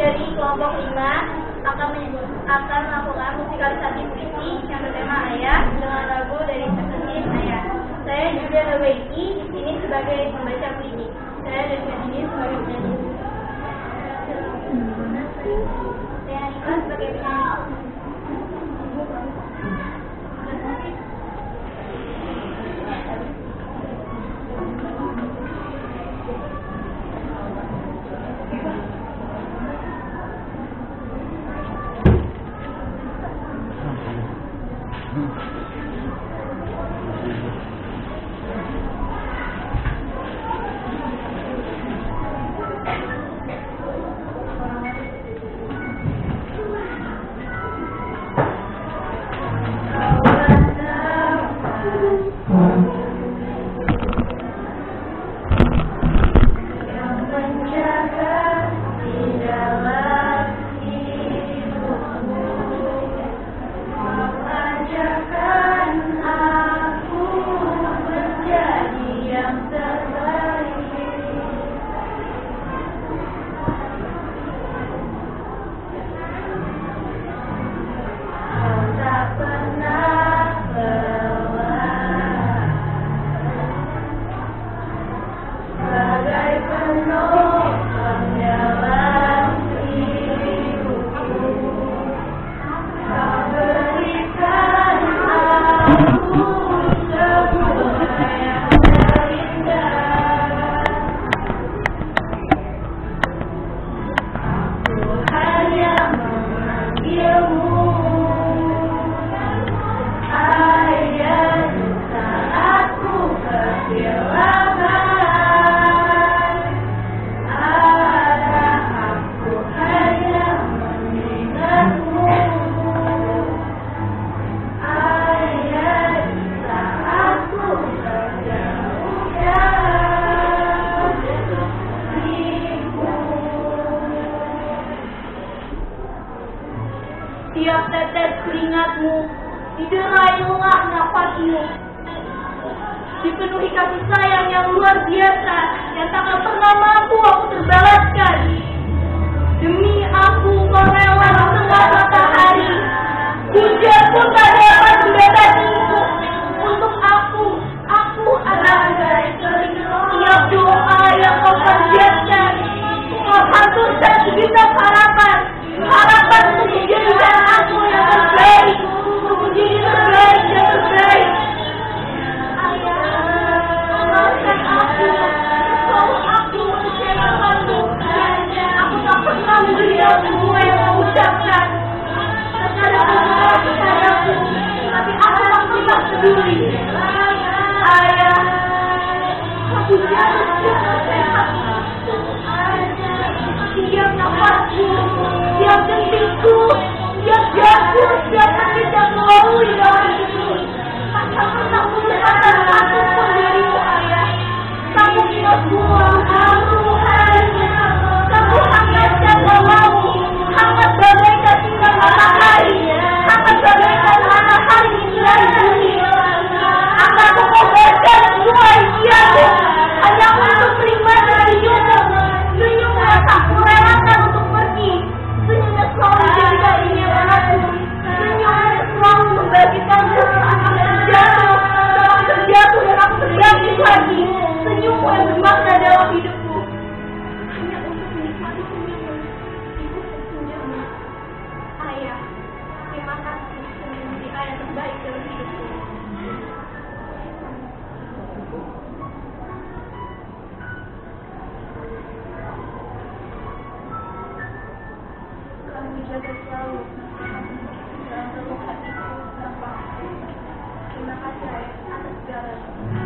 dari kelompok 5 akan melakukan musikalisasi puisi yang bertema Ayah dengan lagu dari terkecil Ayah. Saya Juliana WD di sini sebagai pembaca puisi. Saya dari sini sebagai penyanyi. Saya Nika sebagai penyanyi. Tiap tetes keringatmu, diderailah napasmu, dipenuhi kasih sayang yang luar biasa yang tak akan pernah mampu aku terbalaskan. Demi aku melewat tengah matahari, hujan pun tak dapat membatasiku. Untuk aku adalah tiap doa yang kau panjatkan, kau hanturkan sebintang harapan, harapan untuk jadi aku yang terbaik, untuk jadi terbaik dan terbaik. Ayah, kau aku kecewakanku. Aku tak pernah memberi semua yang kau ucapkan. Terkadang kau kepadaku, tapi aku tak pernah peduli. Ayah, aku jatuh tiap nafasku, tiap detikku, tiap jatuh, tiap sakit yang melalui dalam hidupku. Tak pernah mendapatkan satu pun darimu, Ayah. Kamu tidak semua, kamu hanya, kamu hangatkan bawamu, hangat bagaikan sinar matahari, hangat bagaikan matahari di sinar bumi. Akan kukobarkan semua impianku, hanya untuk terima dari hidupmu. Terima kasih atas segala